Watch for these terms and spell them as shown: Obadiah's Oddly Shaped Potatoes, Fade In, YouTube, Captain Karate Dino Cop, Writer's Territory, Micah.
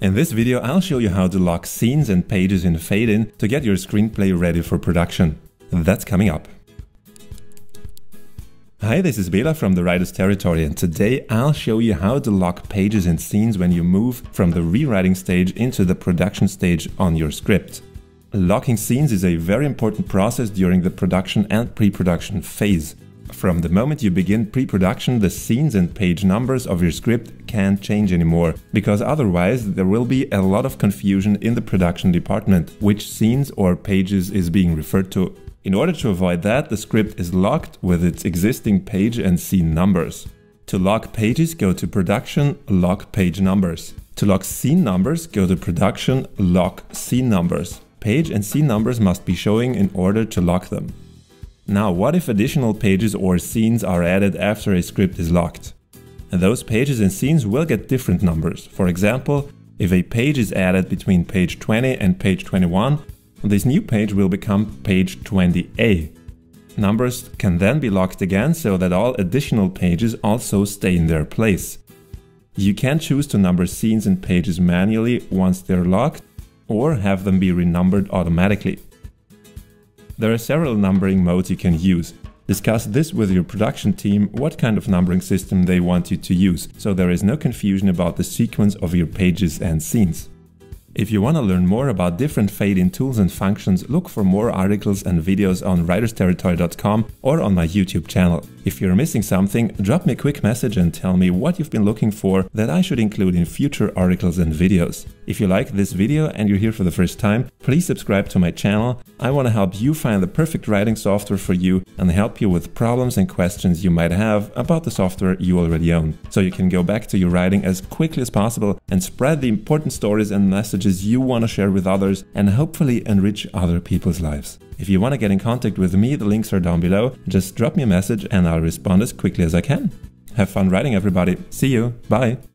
In this video, I'll show you how to lock scenes and pages in Fade In to get your screenplay ready for production. That's coming up. Hi, this is Bela from the Writer's Territory, and today I'll show you how to lock pages and scenes when you move from the rewriting stage into the production stage on your script. Locking scenes is a very important process during the production and pre-production phase. From the moment you begin pre-production, the scenes and page numbers of your script can't change anymore, because otherwise there will be a lot of confusion in the production department, which scenes or pages is being referred to. In order to avoid that, the script is locked with its existing page and scene numbers. To lock pages, go to Production, Lock Page Numbers. To lock scene numbers, go to Production, Lock Scene Numbers. Page and scene numbers must be showing in order to lock them. Now, what if additional pages or scenes are added after a script is locked? And those pages and scenes will get different numbers. For example, if a page is added between page 20 and page 21, this new page will become page 20A. Numbers can then be locked again so that all additional pages also stay in their place. You can choose to number scenes and pages manually once they're locked, or have them be renumbered automatically. There are several numbering modes you can use. Discuss this with your production team, what kind of numbering system they want you to use, so there is no confusion about the sequence of your pages and scenes. If you want to learn more about different fade-in tools and functions, look for more articles and videos on writersterritory.com or on my YouTube channel. If you're missing something, drop me a quick message and tell me what you've been looking for that I should include in future articles and videos. If you like this video and you're here for the first time, please subscribe to my channel. I want to help you find the perfect writing software for you and help you with problems and questions you might have about the software you already own, so you can go back to your writing as quickly as possible and spread the important stories and messages you want to share with others and hopefully enrich other people's lives. If you want to get in contact with me, the links are down below. Just drop me a message and I'll respond as quickly as I can. Have fun writing, everybody. See you. Bye.